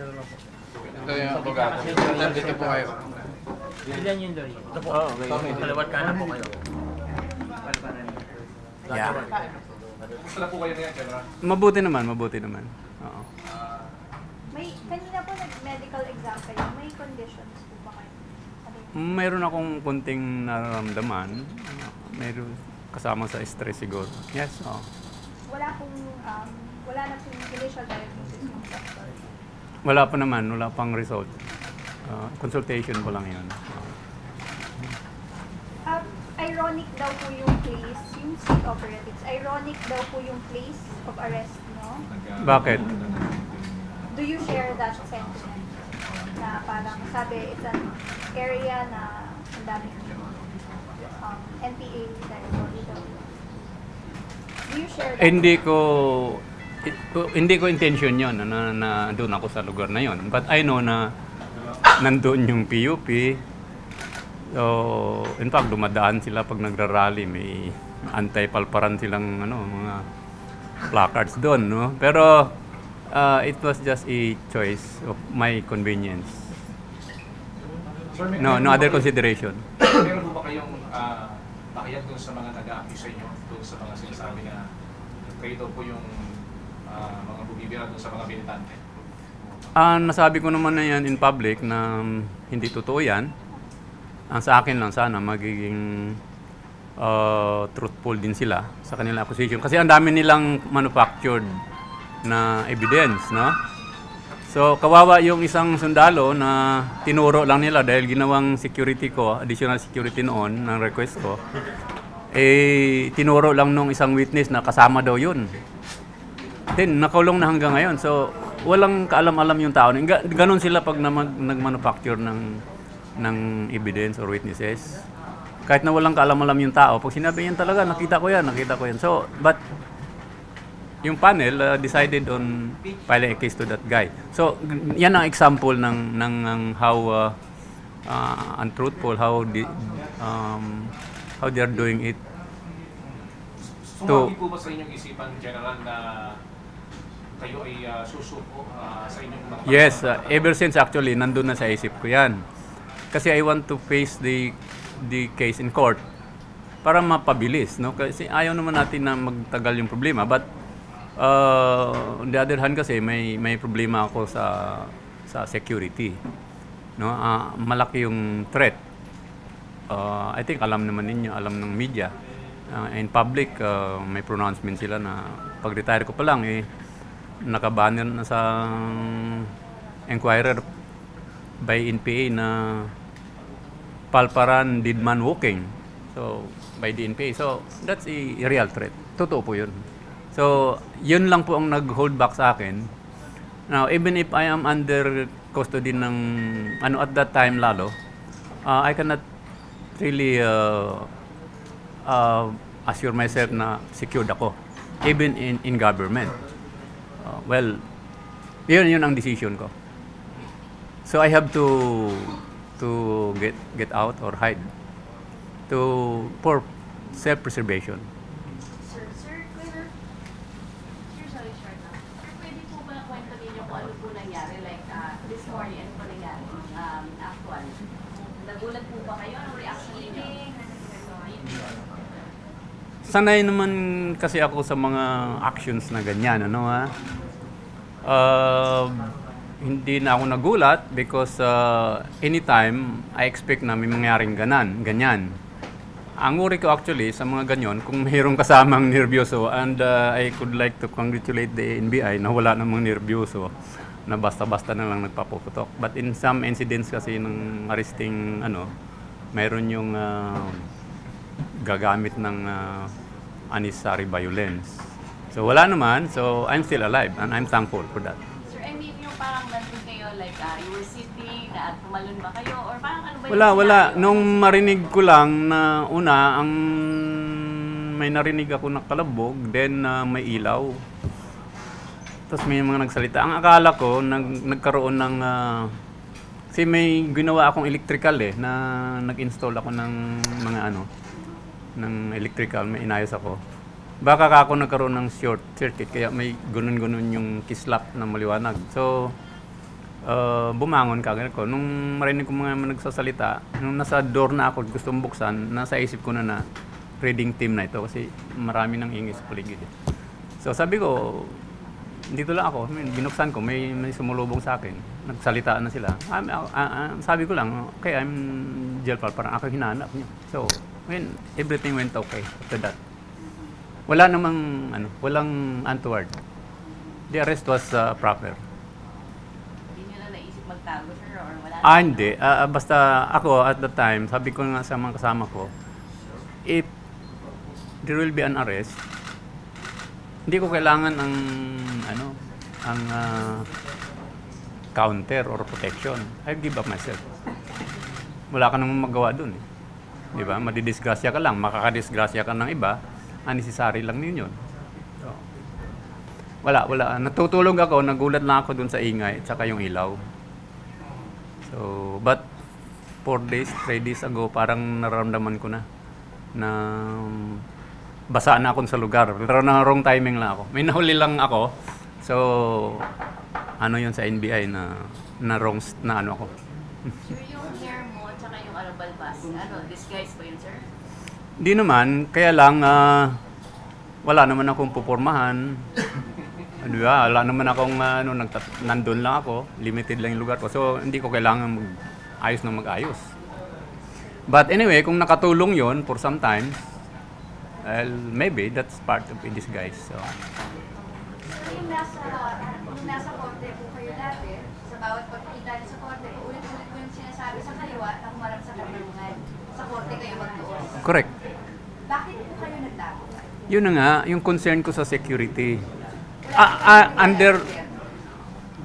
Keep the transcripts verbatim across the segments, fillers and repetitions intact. Ito yung abogado. Dito po kayo. Ilan yun doon? Ito po. Kalawat kanan po kayo. Yeah. Sala po kayo na yan, camera? Mabuti naman, mabuti naman. Oo. May, kanina po nag-medical exam kayo, may conditions po ba kayo? Mayroon akong konting nararamdaman. Mayroon kasama sa stress siguro. Yes, oo. Wala pong, um, wala na pong initial diagnosis ng doctor? Wala pa naman, wala pang result. Uh, consultation ko lang yun. Uh, ironic daw po yung place, yung state operatives, ironic daw po yung place of arrest, no? Bakit? Do you share that sentiment? Na parang sabi, it's an area na ang daming um, N P A territory daw. Do you share that? Hindi ko... It, hindi ko intention yun na, na doon ako sa lugar na yun. But I know na nandoon yung P U P. So, in fact, dumadaan sila pag nagrarally. May anti-Palparan silang ano, mga placards doon. No? Pero uh, it was just a choice of my convenience. Sir, may, no, may no other consideration. Meron po ba kayong uh, pakiyat doon sa mga nag-aapi sa inyo? Doon sa mga sinasabi na kayo po yung Uh, mga bumibira doon sa mga militante? Uh, nasabi ko naman na yan in public na um, hindi totoo yan. Ang sa akin lang sana magiging uh, truthful din sila sa kanilang accusation. Kasi ang dami nilang manufactured na evidence, no? So, kawawa yung isang sundalo na tinuro lang nila dahil ginawang security ko, additional security noon, ng request ko, eh, tinuro lang nung isang witness na kasama daw yun. Then, nakulong na hanggang ngayon. So, walang kaalam-alam yung tao. Ganon sila pag nag-manufacture ng, ng evidence or witnesses. Kahit na walang kaalam-alam yung tao, pag sinabi niyan talaga, nakita ko yan, nakita ko yan. So, but, yung panel uh, decided on filing a case to that guy. So, yan ang example ng, ng, ng how uh, uh, untruthful, how, the, um, how they are doing it. Sumagi po ba sa inyong isipan, General, na kayo ay uh, susuko uh, sa inyong mga... Yes, uh, ever since actually, nandun na sa isip ko yan. Kasi I want to face the the case in court para mapabilis, no? Kasi ayaw naman natin na magtagal yung problema. But uh, on the other hand kasi may may problema ako sa sa security, no? Uh, malaki yung threat. Uh, I think alam naman ninyo, alam ng media. Uh, in public, uh, may pronouncement sila na pag-retire ko pa lang eh nakabanner na sa Enquirer by N P A na Palparan did man walking. So, by the N P A. So, that's a real threat. Totoo po yun. So, yun lang po ang nag-hold back sa akin. Now, even if I am under custody ng, ano, at that time lalo, uh, I cannot really uh, uh, assure myself na secured ako. Even in, in government. Uh, well, yun yun ang decision ko. So I have to to get get out or hide to for self-preservation. Sir, sir, sir, sir, sorry, sir. Sir, pwede po ba kwento ninyo kung ano po nangyari? Like, uh, this morning, ano po nangyari? Um, actual. Nagulat po ba kayo? Anong reaction ninyo? Sanay naman kasi ako sa mga actions na ganyan, ano ha? Uh, hindi na ako nagulat because uh, anytime I expect na may mangyaring ganan, ganyan. Ang worry ko actually sa mga ganyan, kung mayroong kasamang nervyoso, and uh, I could like to congratulate the N B I na wala namang nervyoso, na basta-basta na lang nagpapuputok. But in some incidents kasi ng arresting, ano, mayroon yung... Uh, gagamit ng uh, unnecessary violence. So, wala naman. So, I'm still alive and I'm thankful for that. Sir, I mean, yung parang nandun kayo, like, uh, you were sitting, na tumalun ba kayo? Or parang ano ba yung... Wala, wala. Nung marinig ko lang na una, ang may narinig ako na kalabog, then uh, may ilaw. Tapos may mga nagsalita. Ang akala ko, nag, nagkaroon ng... Uh, kasi may ginawa akong electrical eh, na nag-install ako ng mga ano... ng electrical, may inayos ako. Baka ako nagkaroon ng short circuit, kaya may gunun-gunun yung kislap na maliwanag. So, uh, bumangon kagad ko. Nung marinig ko mga nagsasalita, nung nasa door na ako, gusto mong buksan, nasa isip ko na na raiding team na ito kasi marami nang ingay sa paligid. So sabi ko, dito lang ako, binuksan ko, may, may sumulubong sa akin. Nagsalita na sila. I'm, uh, uh, sabi ko lang, okay, I'm Jel Palparan, ako hinahanap niya. So, when everything went okay after that. Wala namang, ano, walang untoward. The arrest was uh, proper. Hindi nyo lang naisip magtago, sir? Or wala ah, hindi. Uh, basta ako at the time, sabi ko nga sa mga kasama ko, if there will be an arrest, hindi ko kailangan ang, ano, ang uh, counter or protection. I give up myself. Wala ka namang magawa dun eh. Diba? Madidisgrasya ka lang, makakadisgrasya ka ng iba, unnecessary lang din yun. So, wala, wala. Natutulog ako, nagulat lang ako dun sa ingay at saka yung ilaw. So, but four days, three days ago, parang nararamdaman ko na na basa na ako sa lugar. Pero na wrong timing lang ako. May nahuli lang ako. So, ano yun sa N B I na na wrong na ano ako. Sir, yung hair mo at saka yung ano, balbas, ano, disguise po yun, sir? Hindi naman, kaya lang uh, wala naman akong pupormahan. Ano ba? Wala naman akong uh, ano, nandun lang ako, limited lang yung lugar ko. So hindi ko kailangan mag-ayos na mag-ayos. But anyway, kung nakatulong yon for some time, well, maybe that's part of in disguise. So yung nasa, yung nasa korte po kayo dati, sa bawat pagkita sa korte, ulit-ulit ko yung sinasabi sa kaliwa na humarap sa kabilangan. Sa korte kayo magtuos. Correct. Bakit po kayo nagtago? Yun na nga, yung concern ko sa security. Ah, ah, under...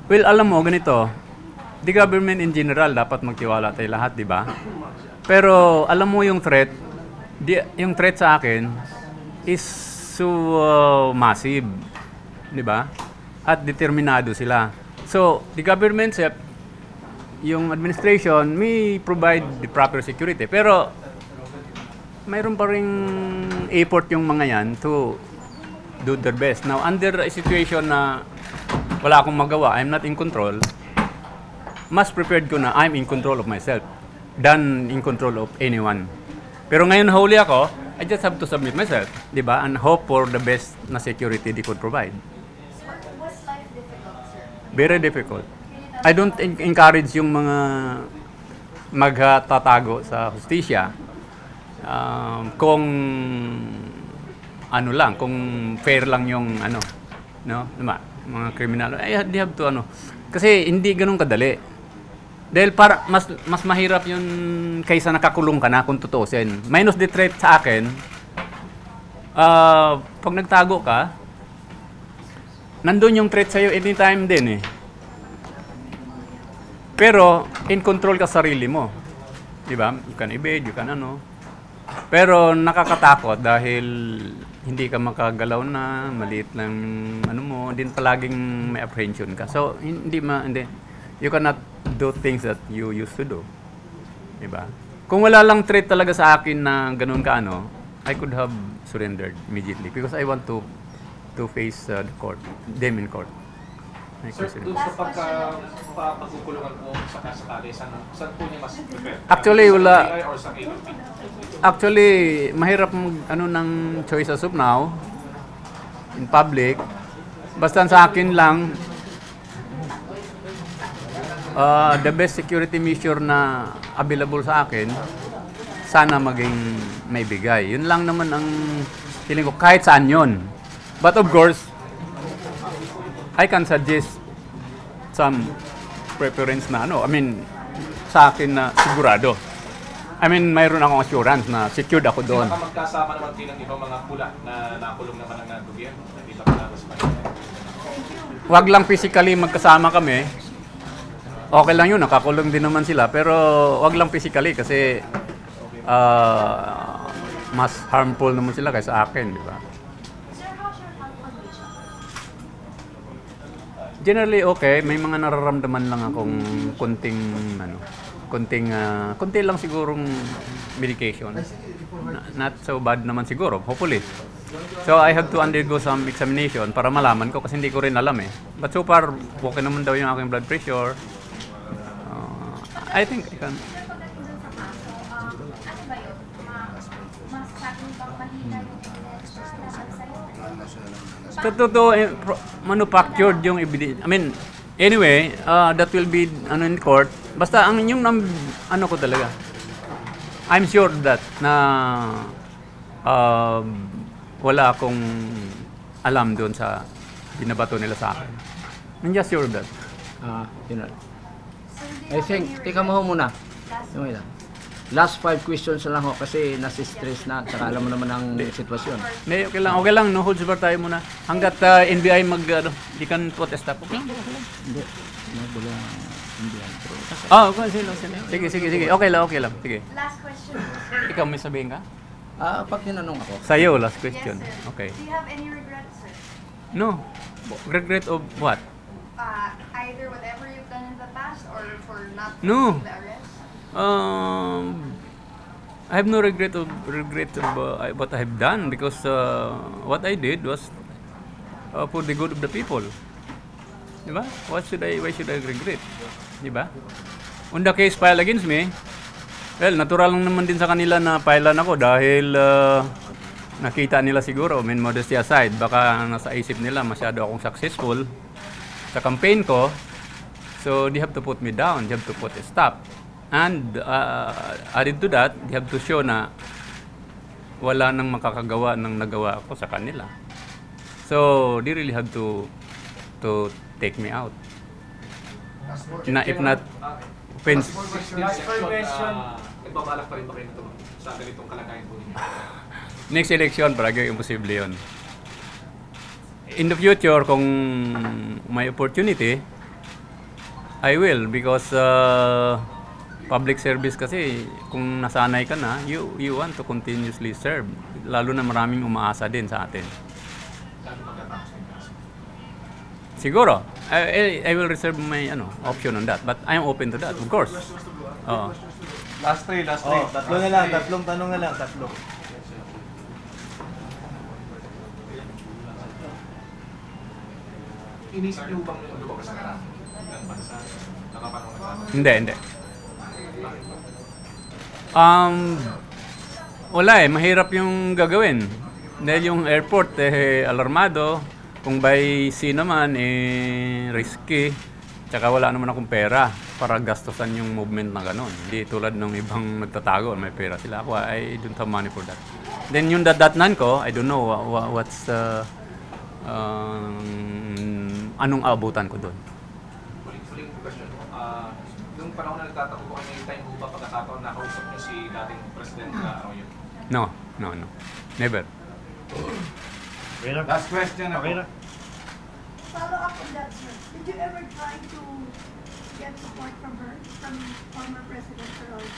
Well, alam mo, ganito. The government in general, dapat magtiwala tayo lahat, di ba? Pero, alam mo yung threat, di, yung threat sa akin is so uh, massive, di ba? At determinado sila. So, the government, yung administration, may provide the proper security. Pero, mayroon pa rin effort yung mga yan to do their best. Now, under a situation na wala akong magawa, I'm not in control, mas prepared ko na I'm in control of myself than in control of anyone. Pero ngayon huli ako, I just have to submit myself, di ba? And hope for the best na security they could provide. Sir, was life difficult, sir? Very difficult. I don't encourage yung mga magtatago sa hustisya. Um, kung ano lang, kung fair lang yung ano, no, diba? Mga kriminal, eh, they have to ano. Kasi hindi ganun kadali. Dahil para, mas, mas mahirap yun kaysa nakakulong ka na kung tutusin. Minus the threat sa akin, uh, pag nagtago ka, nandun yung threat sa'yo anytime din eh. Pero, in control ka sarili mo. Diba? You can evade, you can ano. Pero nakakatakot dahil hindi ka makagalaw na, maliit lang ano mo, din palaging may apprehension ka. So, hindi ma, hindi, you cannot do things that you used to do. Diba? Kung wala lang threat talaga sa akin na ganun ka ano, I could have surrendered immediately because I want to to face uh, the court, them in court. Sir, doon sa pagka-pagkukulungan po sa kasakali, saan, saan po niya mas prefer? Actually, wala. Actually, mahirap ano ng choice as of now, in public. Basta sa akin lang, uh, the best security measure na available sa akin, sana maging may bigay. Yun lang naman ang feeling ko, kahit saan yun. But of course, I can suggest some preference na ano, I mean, sa akin na sigurado. I mean, mayroon akong assurance na secured ako doon. Baka magkasama naman din ang ibang mga pula na nakulong naman ng gobyerno, hindi pa palabas pa. Huwag lang physically magkasama kami. Okay lang yun, nakakulong din naman sila. Pero wag lang physically kasi uh, mas harmful naman sila kaysa akin, di ba? Generally okay, may mga nararamdaman lang akong konting ano, konting uh, konti lang sigurong medication. Na, not so bad naman siguro, hopefully. So I have to undergo some examination para malaman ko kasi hindi ko rin alam eh. But so far, okay naman daw yung aking blood pressure, I think I can. Sa totoo, manufactured yung evidence. I mean, anyway, uh, that will be ano in court. Basta ang inyong nam, ano ko talaga. I'm sure that na uh, wala akong alam doon sa binabato nila sa akin. I'm just sure that. Ah, uh, you know. I think, tika mo muna. Last five questions lang ho kasi nasistress na at saka alam mo naman ang sitwasyon. May, okay lang, okay lang. No holds bar tayo muna. Hanggat uh, N B I mag, ano, di kan protesta po. Okay? Hindi. Nabula N B I. Ah, okay. Sige, sige, sige. Okay lang, okay lang. Sige. Last question. Ikaw, may sabihin ka? Ah, uh, pag tinanong ako. Sa'yo, last question. Yes, sir. Okay. Do you have any regrets, sir? No. Regret of what? Uh, either whatever you've done in the past or for not no. the arrest? Um, I have no regret of regret of uh, what I have done because uh, what I did was uh, for the good of the people. Diba? What should I? Why should I regret? Diba? On the case filed against me, well, natural lang naman din sa kanila na filean ako dahil uh, nakita nila siguro, I mean, modesty aside, baka nasa isip nila masyado akong successful sa campaign ko, so they have to put me down, they have to put a stop. And uh, added to that, they have to show na wala nang makakagawa ng nagawa ko sa kanila. So they really have to to take me out. Na if not offense. Last question, nagbabalak pa rin ba kayo na sa ganitong kalagayan po ninyo? Next election, parang imposible yun. In the future, kung may opportunity, I will because uh, public service kasi kung nasanay ka na, you you want to continuously serve. Lalo na maraming umaasa din sa atin. Siguro, I, I will reserve my ano option on that. But I'm open to that, of course. Oh. Last three, last three. Oh, tatlo na lang, tatlong tanong na lang, tatlo. Inisip niyo bang lumabas ka na ng bansa? Hindi, hindi. Um, wala eh, mahirap yung gagawin. Dahil yung airport eh alarmado, kung by sea naman eh risky. Tsaka wala naman akong pera para gastusan yung movement na gano'n. Hindi tulad ng ibang nagtatago, may pera sila. Ako, I don't have money for that. Then yung dadatnan ko, I don't know what, what's uh, um, anong abutan ko doon. Parang nagtatakbo ko yung time ba pagkakataon na kausap niyo si dating President Arroyo? No, no, no. Never. Last question na po. Follow up on that, sir. Did you ever try to get support from her, from former President Arroyo?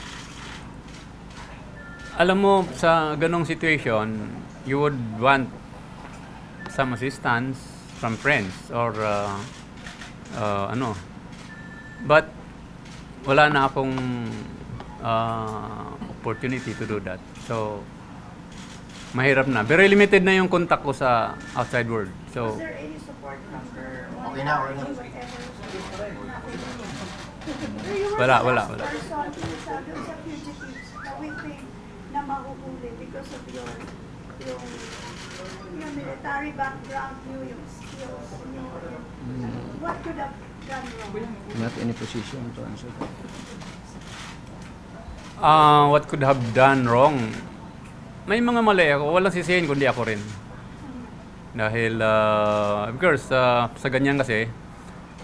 Alam mo, sa ganong situation, you would want some assistance from friends or uh, uh, ano. But wala na akong uh, opportunity to do that. So, mahirap na. Very limited na yung contact ko sa outside world. So, is there any support from her? Okay na, okay na. Wala, wala, wala. What could have not any position to answer that. Uh, what could have done wrong? May mga mali ako. Walang sisihin kundi ako rin. Dahil, uh, of course, uh, sa ganyan kasi,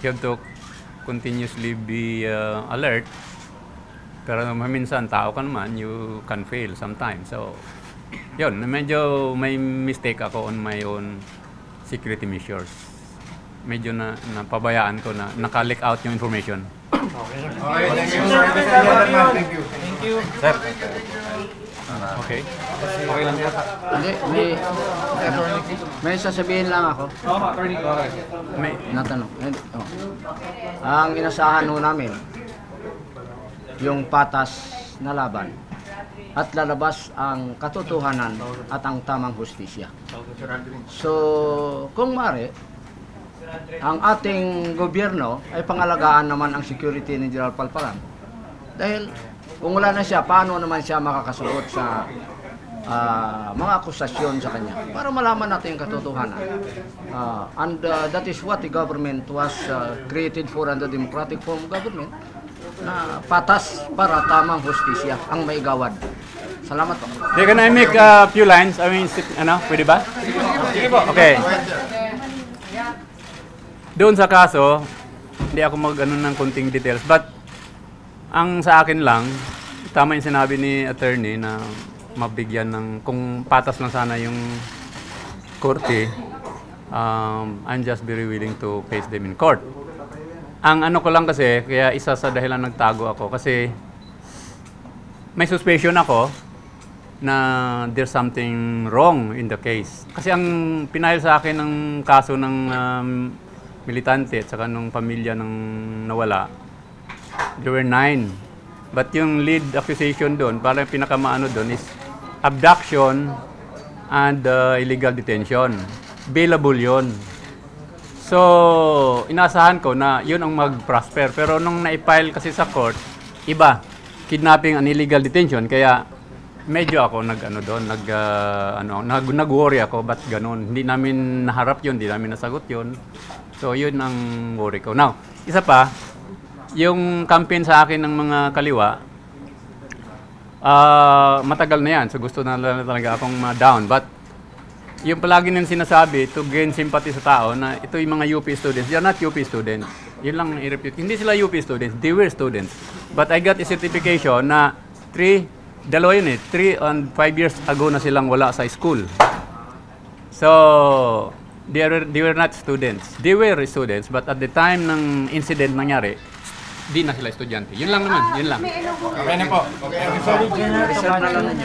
you have to continuously be uh, alert. Pero minsan, tao ka naman, you can fail sometimes. So, yun, medyo may mistake ako on my own security measures. Medyo na napabayaan ko na naka-leak out yung information. Okay. Okay. Thank you. Thank you. Thank you. Sir. Okay. Okay lang po. Hindi, may may sasabihin lang ako. Oo, attorney. May natanong. Oh. Ang inasahan ho namin yung patas na laban at lalabas ang katotohanan at ang tamang hustisya. So, kung mare ang ating gobyerno ay pangalagaan naman ang security ni General Palparan. Dahil kung wala na siya, paano naman siya makakasulot sa uh, mga akusasyon sa kanya? Para malaman natin yung katotohanan. Uh, and uh, that is what the government was uh, created for under democratic form of government. Na patas para tamang hustisya ang maigawad. Salamat po. They're gonna make a uh, few lines. I mean, ano, pwede ba? Okay. Doon sa kaso, hindi ako mag-ano ng konting details. But, ang sa akin lang, tama yung sinabi ni attorney na mabigyan ng, kung patas lang sana yung korte, um, I'm just very willing to face them in court. Ang ano ko lang kasi, kaya isa sa dahilan nagtago ako, kasi may suspicion ako na there's something wrong in the case. Kasi ang pinahil sa akin ng kaso ng um, militante at saka ng pamilya ng nawala, there were nine. But yung lead accusation doon, parang yung pinakamaano doon is abduction and uh, illegal detention. Bailable yun. So, inasahan ko na yun ang mag-prosper. Pero nung naipile kasi sa court, iba, kidnapping and illegal detention. Kaya medyo ako nag-ano doon, nag, uh, ano, nag-worry ako, ba't ganun? Hindi namin naharap yun, hindi namin nasagot yun. So, yun ang worry ko. Now, isa pa, yung campaign sa akin ng mga kaliwa, uh, matagal na yan. So, gusto na talaga akong ma-down. But, yung palagi nang sinasabi to gain sympathy sa tao na ito yung mga U P students. They are not U P students. Yun lang i-repute. Hindi sila U P students. They were students. But I got a certification na three, dalawa yun eh, three and five years ago na silang wala sa school. So, they were, they were not students. They were students, but at the time ng incident nangyari, di na sila estudyante. Yun lang naman, yun lang. Okay na po. Okay na po.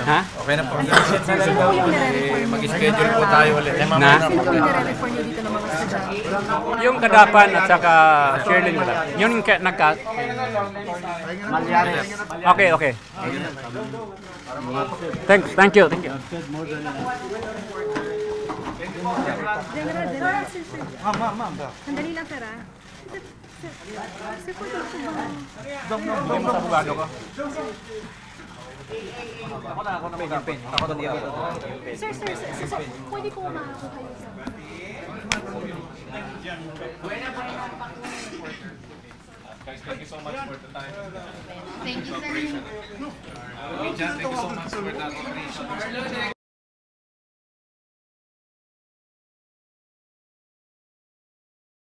Ha? Okay na po. Mag-schedule po tayo ulit. Na? Yung Kadapan at saka Sherlyn wala. Yun yung nagka... Okay, okay. Thank, thank you, thank you. Ma'am, ma'am, ma'am. Sandali lang, sir, ah. Thank you so much for the time. Thank you, sir. Thank you so much for that operation.